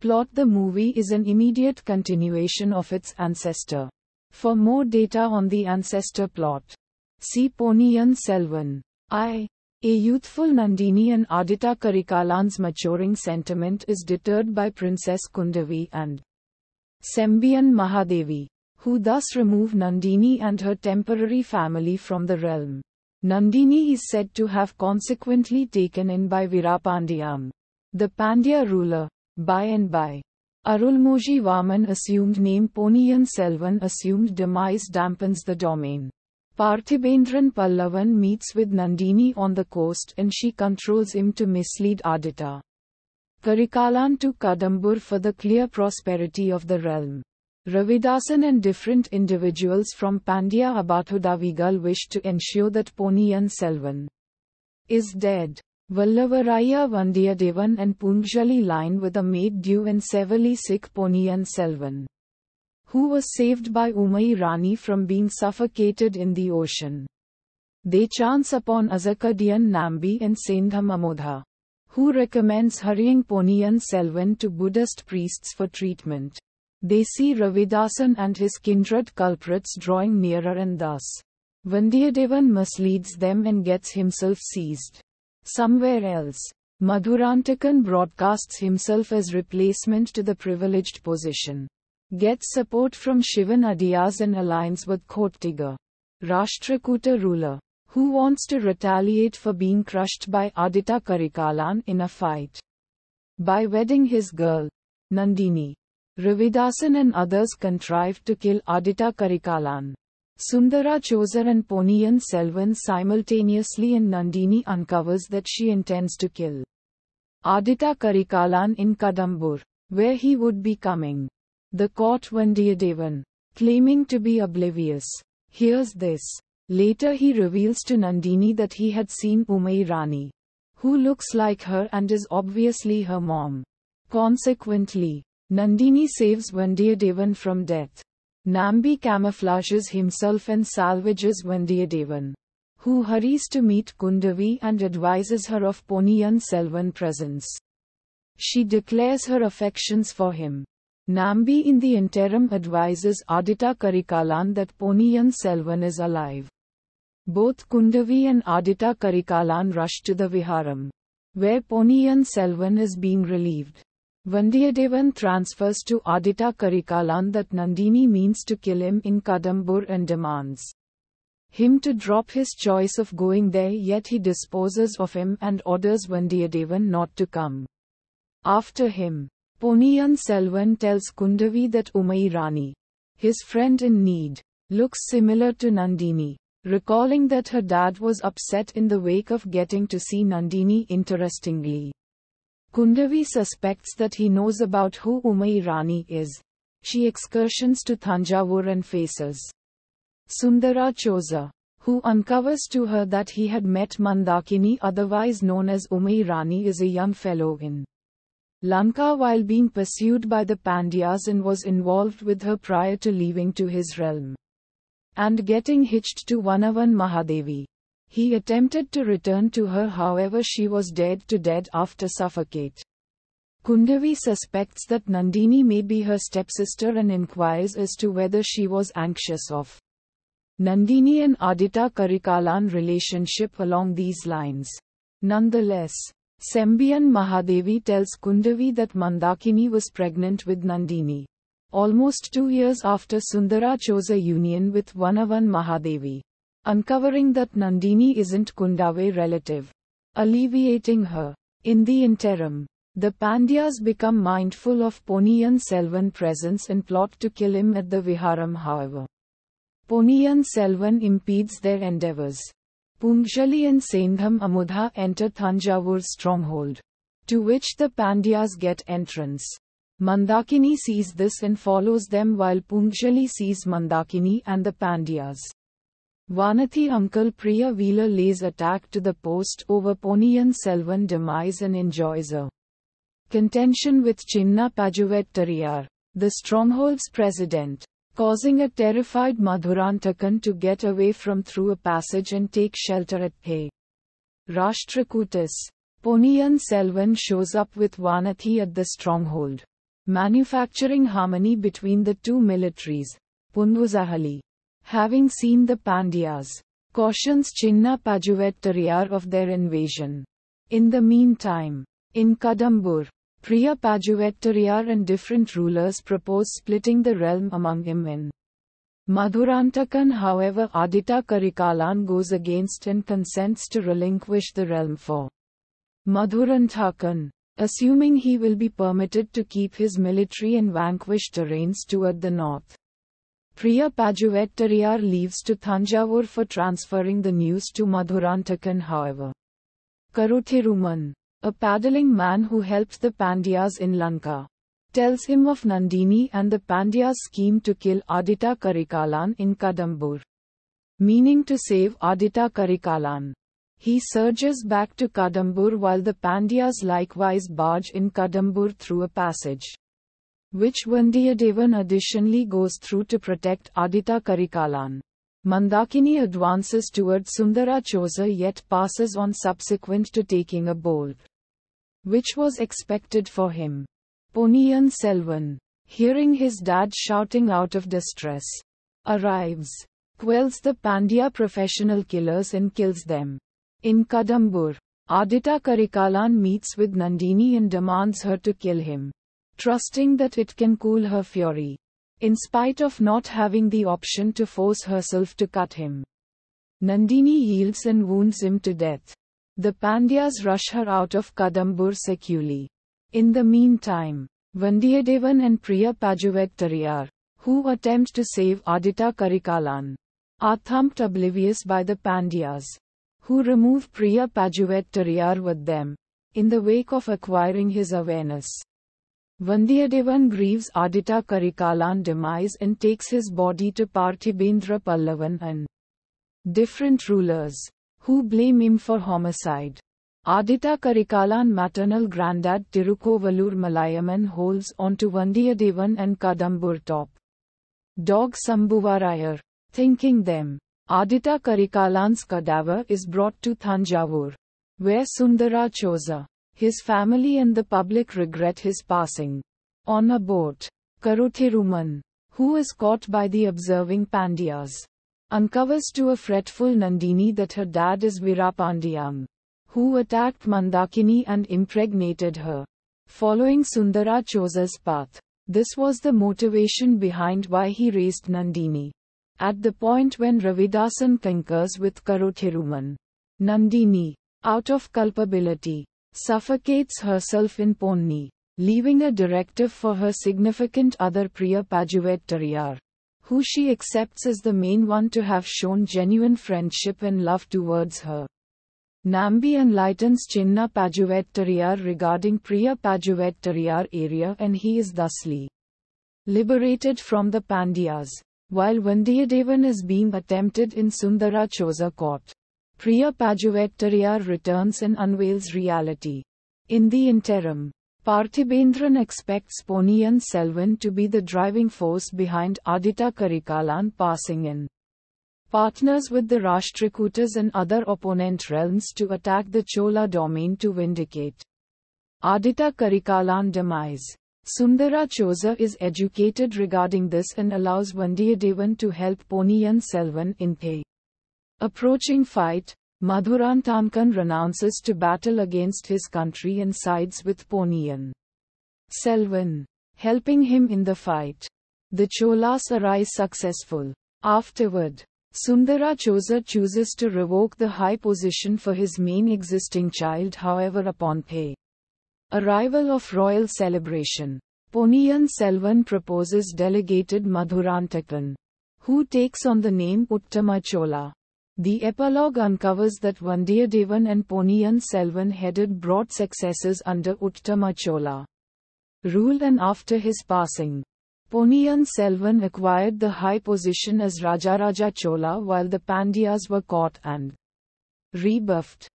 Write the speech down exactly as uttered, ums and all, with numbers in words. plot. The movie is an immediate continuation of its ancestor. For more data on the ancestor plot, see Ponniyin Selvan. I. A youthful Nandini and Aditya Karikalan's maturing sentiment is deterred by Princess Kundavai and Sembian Mahadevi, who thus remove Nandini and her temporary family from the realm. Nandini is said to have consequently taken in by Veerapandiyan, the Pandya ruler. By and by, Arulmozhi Varman assumed name Ponniyin Selvan assumed demise dampens the domain. Parthibendran Pallavan meets with Nandini on the coast and she controls him to mislead Aditya Karikalan to Kadambur for the clear prosperity of the realm. Ravidasan and different individuals from Pandya Abbathudavigal wish to ensure that Ponniyin Selvan is dead. Vallavaraya Vandiyadevan and Poonguzhali line with a maid due and severely sick Ponniyin Selvan, who was saved by Umayi Rani from being suffocated in the ocean. They chance upon Azhwarkkadiyan Nambi and Sendhan Amudhan, who recommends hurrying Ponniyin Selvan to Buddhist priests for treatment. They see Ravidasan and his kindred culprits drawing nearer and thus Vandiyadevan misleads them and gets himself seized. Somewhere else, Madhurantakan broadcasts himself as replacement to the privileged position, gets support from Shivan Adiyaz and alliance with Khotiga, Rashtrakuta ruler, who wants to retaliate for being crushed by Aditya Karikalan in a fight by wedding his girl, Nandini. Ravidasan and others contrive to kill Aditya Karikalan. Sundara Chozhar and Ponniyin Selvan simultaneously and Nandini uncovers that she intends to kill Aditya Karikalan in Kadambur, where he would be coming. The court Vandiyadevan, claiming to be oblivious, hears this. Later he reveals to Nandini that he had seen Umayi Rani, who looks like her and is obviously her mom. Consequently, Nandini saves Vandiyadevan from death. Nambi camouflages himself and salvages Vandiyadevan, who hurries to meet Kundavai and advises her of Ponniyin Selvan's presence. She declares her affections for him. Nambi in the interim advises Aditya Karikalan that Ponniyin Selvan is alive. Both Kundavai and Aditya Karikalan rush to the Viharam, where Ponniyin Selvan is being relieved. Vandiyadevan transfers to Aditya Karikalan that Nandini means to kill him in Kadambur and demands him to drop his choice of going there, yet he disposes of him and orders Vandiyadevan not to come after him. Ponniyin Selvan tells Kundavai that Umayi Rani, his friend in need, looks similar to Nandini, recalling that her dad was upset in the wake of getting to see Nandini. Interestingly, Kundavai suspects that he knows about who Umayi Rani is. She excursions to Thanjavur and faces Sundara Chozhar, who uncovers to her that he had met Mandakini, otherwise known as Umayi Rani, is a young fellow in Lanka while being pursued by the Pandyas and was involved with her prior to leaving to his realm and getting hitched to Vanavan Mahadevi. He attempted to return to her, however she was dead to dead after suffocate. Kundavai suspects that Nandini may be her stepsister and inquires as to whether she was anxious of Nandini and Aditya Karikalan relationship along these lines. Nonetheless, Sembian Mahadevi tells Kundavai that Mandakini was pregnant with Nandini almost two years after Sundara Chozhar's union with Vanavan Mahadevi, uncovering that Nandini isn't Kundavai's relative, alleviating her. In the interim, the Pandyas become mindful of Ponniyin Selvan's presence and plot to kill him at the Viharam. However, Ponniyin Selvan impedes their endeavors. Poonguzhali and Sendhan Amudhan enter Thanjavur's stronghold, to which the Pandyas get entrance. Mandakini sees this and follows them, while Poonguzhali sees Mandakini and the Pandyas. Vanathi uncle Priya Veela lays attack to the post over Ponniyin Selvan demise and enjoys a contention with Chinna Pazhuvettarayar, the stronghold's president, causing a terrified Madhurantakan to get away from through a passage and take shelter at Pe. Rashtrakutas. Ponniyin Selvan shows up with Vanathi at the stronghold, manufacturing harmony between the two militaries. Poonguzhali, having seen the Pandyas, cautions Chinna Pazhuvettarayar of their invasion. In the meantime, in Kadambur, Periya Pazhuvettarayar and different rulers propose splitting the realm among him in Madhurantakan. However, Aditya Karikalan goes against and consents to relinquish the realm for Madhurantakan, assuming he will be permitted to keep his military and vanquished terrains toward the north. Periya Pazhuvettarayar leaves to Thanjavur for transferring the news to Madhurantakan. However, Karuthiruman, a paddling man who helped the Pandyas in Lanka, tells him of Nandini and the Pandya's scheme to kill Aditya Karikalan in Kadambur. Meaning to save Aditya Karikalan, he surges back to Kadambur while the Pandyas likewise barge in Kadambur through a passage, which Vandiyadevan additionally goes through to protect Aditya Karikalan. Mandakini advances toward Sundara Chozhar yet passes on subsequent to taking a bolt, which was expected for him. Ponniyin Selvan, hearing his dad shouting out of distress, arrives, quells the Pandya professional killers and kills them. In Kadambur, Aditya Karikalan meets with Nandini and demands her to kill him, trusting that it can cool her fury, in spite of not having the option to force herself to cut him. Nandini yields and wounds him to death. The Pandyas rush her out of Kadambur securely. In the meantime, Vandiyadevan and Periya Pazhuvettarayar, who attempt to save Aditya Karikalan, are thumped oblivious by the Pandyas, who remove Periya Pazhuvettarayar with them. In the wake of acquiring his awareness, Vandiyadevan grieves Aditya Karikalan's demise and takes his body to Parthibendran Pallavan and different rulers, who blame him for homicide. Aditya Karikalan's maternal granddad Tirukovalur Malayaman holds on to Vandiyadevan and Kadambur top dog Sambhuvarayar, thinking them. Aditya Karikalan's cadaver is brought to Thanjavur, where Sundara Chozhar, his family and the public regret his passing. On a boat, Karuthiruman, who is caught by the observing Pandyas, uncovers to a fretful Nandini that her dad is Veerapandiyan, who attacked Mandakini and impregnated her, following Sundara Chozhar's path. This was the motivation behind why he raised Nandini. At the point when Ravidasan concurs with Karuthiruman, Nandini, out of culpability, suffocates herself in Ponni, leaving a directive for her significant other Periya Pazhuvettarayar, who she accepts as the main one to have shown genuine friendship and love towards her. Nambi enlightens Chinna Pazhuvettarayar regarding Periya Pazhuvettarayar area, and he is thusly liberated from the Pandyas, while Vandiyadevan is being attempted in Sundara Chozhar court. Periya Pazhuvettarayar returns and unveils reality. In the interim, Parthibendran expects Ponniyin Selvan to be the driving force behind Aditya Karikalan passing in, partners with the Rashtrakutas and other opponent realms to attack the Chola domain to vindicate Aditya Karikalan's demise. Sundara Chozhar is educated regarding this and allows Vandiyadevan to help Ponniyin Selvan in the approaching fight. Madhurantakan renounces to battle against his country and sides with Ponniyin Selvan, helping him in the fight. The Cholas arise successful. Afterward, Sundara Chozhar chooses to revoke the high position for his main existing child. However, upon the arrival of royal celebration, Ponniyin Selvan proposes delegated Madhurantakan, who takes on the name Uttama Chola. The epilogue uncovers that Vandiyadevan and Ponniyin Selvan headed broad successes under Uttama Chola rule, and after his passing, Ponniyin Selvan acquired the high position as Rajaraja Chola while the Pandyas were caught and rebuffed.